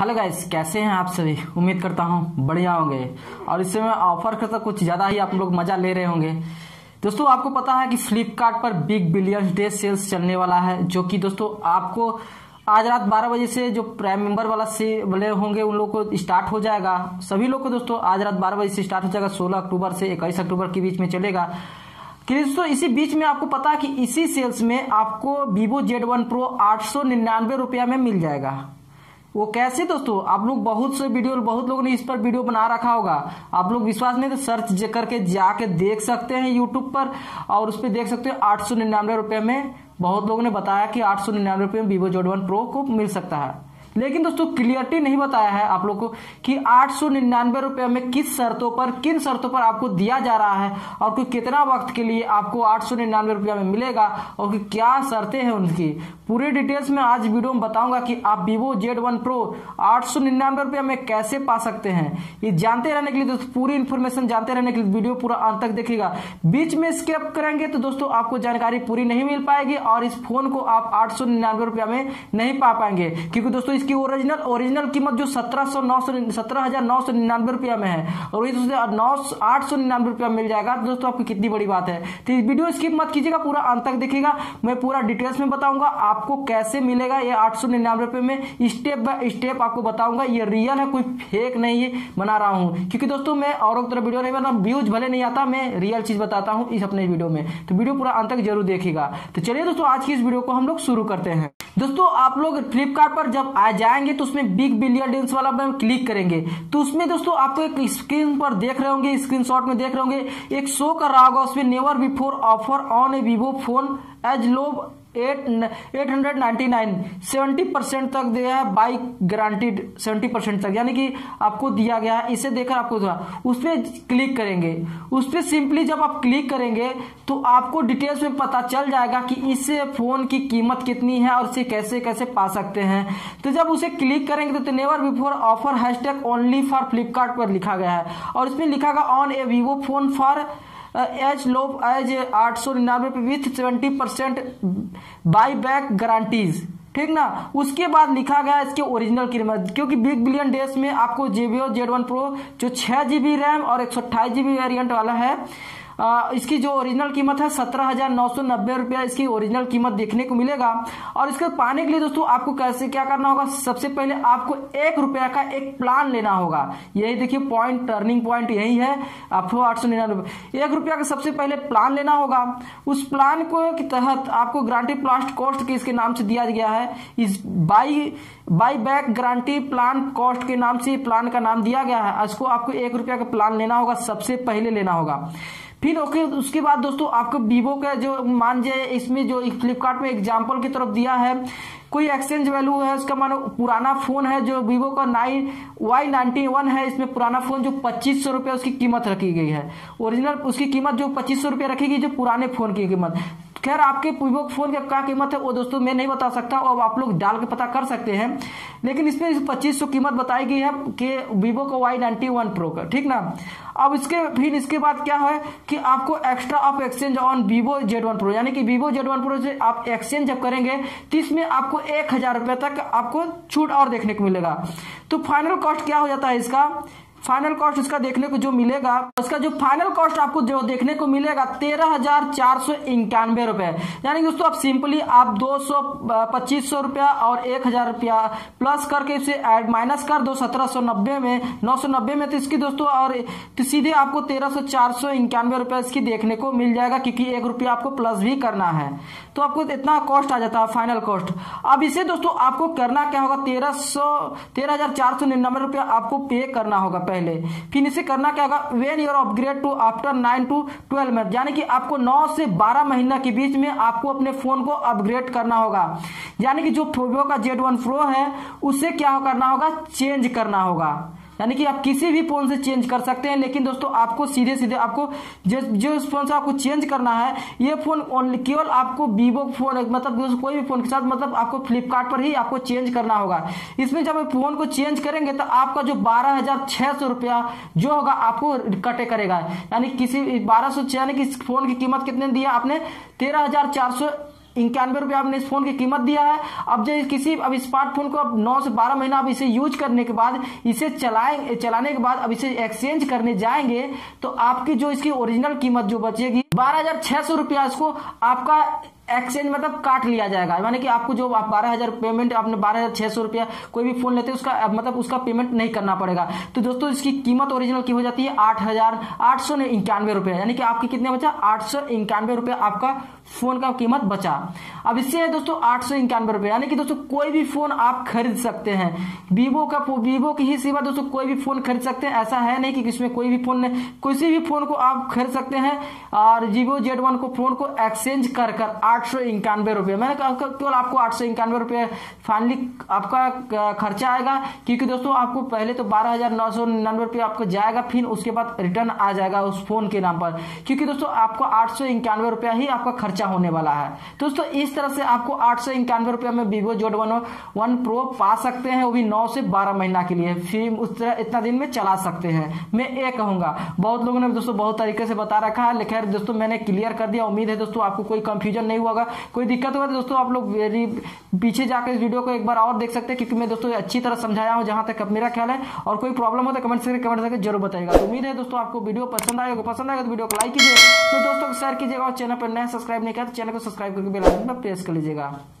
Hello guys, कैसे हैं आप सभी। उम्मीद करता हूं बढ़िया होंगे और इस समय ऑफर का तो कुछ ज़्यादा ही आप लोग मज़ा ले रहे होंगे। दोस्तों आपको पता है कि फ्लिपकार्ट पर बिग बिलियन डे सेल्स चलने वाला है, जो कि दोस्तों आपको आज रात 12 बजे से जो प्राइम मेंबर वाला से वाले होंगे उन लोगों को स्टार्ट हो जाएगा। सभी लोग को दोस्तों आज रात 12 बजे से स्टार्ट हो जाएगा। 16 अक्टूबर से 21 अक्टूबर के बीच में चलेगा। दोस्तों इसी बीच में आपको पता है कि इसी सेल्स में आपको Vivo Z1 Pro 899 रुपया में मिल जाएगा। वो कैसे दोस्तों, आप लोग बहुत लोगों ने इस पर वीडियो बना रखा होगा। आप लोग विश्वास नहीं तो सर्च करके जाके देख सकते हैं यूट्यूब पर और उस पर देख सकते हो 899 रुपये में। बहुत लोगों ने बताया कि 899 रुपये में Vivo Z1 Pro को मिल सकता है, लेकिन दोस्तों क्लियरिटी नहीं बताया है आप लोग को कि 899 रुपये में किन शर्तों पर आपको दिया जा रहा है और कोई कितना वक्त के लिए आपको 899 रुपये में मिलेगा और क्या शर्तें हैं उनकी पूरी डिटेल्स में आज वीडियो में बताऊंगा कि आप Vivo Z1 Pro 899 रुपये में कैसे पा सकते हैं। ये जानते रहने के लिए दोस्तों, पूरी इन्फॉर्मेशन जानते रहने के लिए वीडियो पूरा अंत तक देखिएगा। बीच में स्किप करेंगे तो दोस्तों आपको जानकारी पूरी नहीं मिल पाएगी और इस फोन को आप 899 रुपये में नहीं पा पाएंगे, क्योंकि दोस्तों इसकी ओरिजिनल कीमत जो 17,999 रुपया में है और ये दोस्तों 899 रुपया मिल जाएगा। दोस्तों आपकी कितनी बड़ी बात है, तो इस वीडियो स्किप मत कीजिएगा, पूरा अंत तक देखिएगा। मैं पूरा डिटेल्स में बताऊंगा आपको कैसे मिलेगा ये 899 रुपये में, स्टेप बाय स्टेप आपको बताऊंगा। ये रियल है, कोई फेक नहीं है, बना रहा हूँ क्योंकि दोस्तों मैं और तरह वीडियो नहीं बनाता, व्यूज भले नहीं आता, मैं रियल चीज बताता हूँ इस अपने वीडियो में, तो वीडियो पूरा अंत तक जरूर देखिएगा। तो चलिए दोस्तों आज की इस वीडियो को हम लोग शुरू करते हैं। दोस्तों आप लोग फ्लिपकार्ट पर जब आ जाएंगे तो उसमें बिग बिलियन डेज वाला में क्लिक करेंगे तो उसमें दोस्तों आपको एक स्क्रीन पर देख रहे होंगे, स्क्रीनशॉट में देख रहे होंगे, एक शो कर रहा होगा उसमें never before offer on a Vivo phone as low 899 70% तक दिया है, बाई गारंटीड 70% तक, यानी कि आपको दिया गया है। इसे देखकर आपको उस पर क्लिक करेंगे। उस पर सिंपली जब आप क्लिक करेंगे तो आपको डिटेल्स में पता चल जाएगा कि इस फोन की कीमत कितनी है और इसे कैसे कैसे पा सकते हैं। तो जब उसे क्लिक करेंगे तो never before offer hashtag only for Flipkart पर लिखा गया है और इसमें लिखा गया on a Vivo phone for as low as 899 with 70% buy back guarantees, ठीक ना। उसके बाद लिखा गया इसके ओरिजिनल कीमत, क्योंकि बिग बिलियन डेज में आपको Vivo Z1 Pro जो 6 GB रैम और 128 GB वेरियंट वाला है, इसकी जो ओरिजिनल कीमत है 17,990 रुपया इसकी ओरिजिनल कीमत देखने को मिलेगा। और इसके पाने के लिए दोस्तों आपको कैसे क्या करना होगा, सबसे पहले आपको 1 रुपया का एक प्लान लेना होगा। यही देखिए पॉइंट, टर्निंग पॉइंट यही है। आपको 899 1 रुपया का सबसे पहले प्लान लेना होगा। उस प्लान को के तहत आपको गारंटी प्लास्ट कॉस्ट के इसके नाम से दिया गया है, इस buy back guarantee plan cost के नाम से प्लान का नाम दिया गया है। इसको आपको 1 रुपया का प्लान लेना होगा, सबसे पहले लेना होगा। फिर ओके, उसके बाद दोस्तों आपको वीवो का जो मान जाए, इसमें जो फ्लिपकार्ट में एग्जाम्पल की तरफ दिया है कोई एक्सचेंज वैल्यू है, उसका मानो पुराना फोन है जो Vivo का Y91 है, इसमें पुराना फोन जो 2500 रुपये उसकी कीमत रखी गई है, ओरिजिनल उसकी कीमत जो 2500 रुपये रखी गई जो पुराने फोन की कीमत। खैर आपके Vivo फोन का क्या कीमत है वो दोस्तों मैं नहीं बता सकता, और आप लोग डाल के पता कर सकते हैं, लेकिन इसमें 2500 कीमत बताई गई है कि Vivo का Y91 Pro का, ठीक ना। अब इसके बाद क्या है कि आपको extra off exchange on Vivo Z1 Pro, यानी कि Vivo Z1 Pro से आप एक्सचेंज जब करेंगे तो इसमें आपको 1000 रुपये तक आपको छूट और देखने को मिलेगा। तो फाइनल कॉस्ट क्या हो जाता है इसका, फाइनल कॉस्ट इसका देखने को जो मिलेगा, उसका जो फाइनल कॉस्ट आपको जो देखने को मिलेगा 13,491 रुपए। यानी दोस्तों आप सिंपली आप 200 रुपया और 1000 रुपया प्लस करके इसे ऐड माइनस कर दो 990 में, तो इसकी दोस्तों और तो सीधे आपको 13,491 रुपया इसकी देखने को मिल जाएगा, क्योंकि 1 रुपया आपको प्लस भी करना है तो आपको इतना कॉस्ट आ जाता है फाइनल कॉस्ट। अब इसे दोस्तों आपको करना क्या होगा, 13,499 रुपया आपको पे करना होगा पहले। फिर इसे करना क्या होगा, when your upgrade to after 9 to 12 month, यानी कि आपको 9 से 12 महीना के बीच में आपको अपने फोन को अपग्रेड करना होगा। यानी कि जो Vivo का Z1 Pro है उसे क्या करना होगा, चेंज करना होगा। यानी कि आप किसी भी फोन से चेंज कर सकते हैं, लेकिन दोस्तों आपको सीधे सीधे आपको जो इस फोन से आपको चेंज करना है, ये फोन ओनली केवल आपको Vivo फोन मतलब कोई भी फोन के साथ मतलब आपको फ्लिपकार्ट पर ही आपको चेंज करना होगा। इसमें जब फोन को चेंज करेंगे तो आपका जो 12,600 रुपया जो होगा आपको कटे करेगा। यानी किसी 1200 यानी कि इस फोन की कीमत कितने दिया आपने, 13,400 91 रुपये आपने इस फोन की कीमत दिया है। अब जो किसी अब स्मार्टफोन को अब 9 से 12 महीना आप इसे यूज करने के बाद इसे चलाने के बाद अब इसे एक्सचेंज करने जाएंगे तो आपकी जो इसकी ओरिजिनल कीमत जो बचेगी 12,600 रुपया इसको आपका एक्सचेंज मतलब काट लिया जाएगा। यानी कि आपको जो आप 12,000 पेमेंट आपने 12,600 रुपया कोई भी फोन लेते हैं उसका मतलब उसका पेमेंट नहीं करना पड़ेगा। तो दोस्तों इसकी कीमत ओरिजिनल की हो जाती है 8,891 रुपया, यानी कि आपके कितने बचा 891 रुपया आपका फोन का कीमत बचा। अब इससे है दोस्तों 891 रुपया, यानी कि दोस्तों कोई भी फोन आप खरीद सकते हैं वीवो की ही सेवा दोस्तों कोई भी फोन खरीद सकते हैं। ऐसा है नहीं कि इसमें कोई भी फोन नहीं, किसी भी फोन को आप खरीद सकते हैं और Vivo Z1 को फोन को एक्सचेंज कर कर 891 रुपये, मैंने केवल आपको 891 रुपये फाइनली आपका खर्चा आएगा। क्योंकि दोस्तों आपको पहले तो 12,999 रुपये आपको जाएगा, फिर उसके बाद रिटर्न आ जाएगा उस फोन के नाम पर, क्योंकि दोस्तों आपको 891 रुपया ही आपका खर्चा होने वाला है। दोस्तों इस तरह से आपको 891 रुपये में Vivo Z1 Pro पा सकते हैं, वो भी 9 से 12 महीना के लिए, फिर उस तरह इतना दिन में चला सकते हैं। मैं ये कहूंगा बहुत लोगों ने दोस्तों बहुत तरीके से बता रखा है, खैर दोस्तों मैंने क्लियर कर दिया। उम्मीद है दोस्तों आपको कोई कंफ्यूजन नहीं होगा। कोई दिक्कत होगा तो दोस्तों आप लोग मेरी पीछे जाकर इस वीडियो को एक बार और देख सकते हैं, क्योंकि मैं दोस्तों अच्छी तरह समझाया हूं जहां तक मेरा ख्याल है। और कोई प्रॉब्लम हो तो कमेंट करके जरूर बताइएगा। तो उम्मीद है दोस्तों आपको वीडियो पसंद आएगा तो वीडियो को लाइक कीजिए, फिर दोस्तों को शेयर कीजिएगा और चैनल पर नया सब्सक्राइब नहीं किया तो चैनल को सब्सक्राइब करके बेल आइकन पर प्रेस कर लीजिएगा।